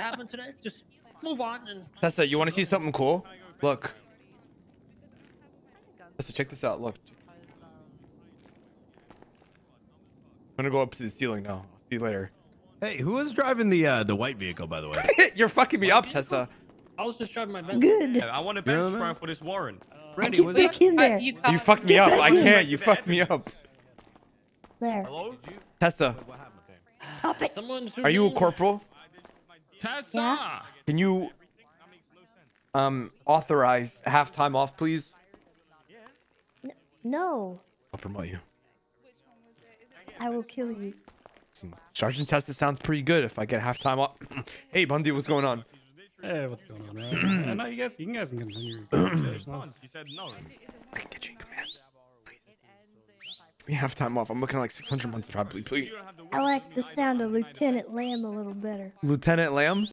happened today. Just move on. And Tessa, you want to see something cool? Look. Tessa, check this out. Look. I'm gonna go up to the ceiling now. See you later. Hey, who was driving the white vehicle, by the way? You're fucking me white up, vehicle? Tessa. I was just driving my Bentley. Good. Yeah, I want a bench prime for this Warren. Randy, get back in there. You fucked me up. I can't. You fucked me up. There. Hello? Tessa. Stop it. Are you a corporal? Tessa! Yeah. Can you authorize half time off, please? No. I'll promote you. I will kill you. Sergeant Tessa sounds pretty good if I get half time off. Hey, Bundy, what's going on? Hey, what's going on, man? No, you guys can continue your conversations. You said no. I can get you in command. We have time off. I'm looking at like 600 months probably, please. I like the sound of Lieutenant Lamb a little better. Lieutenant Lamb?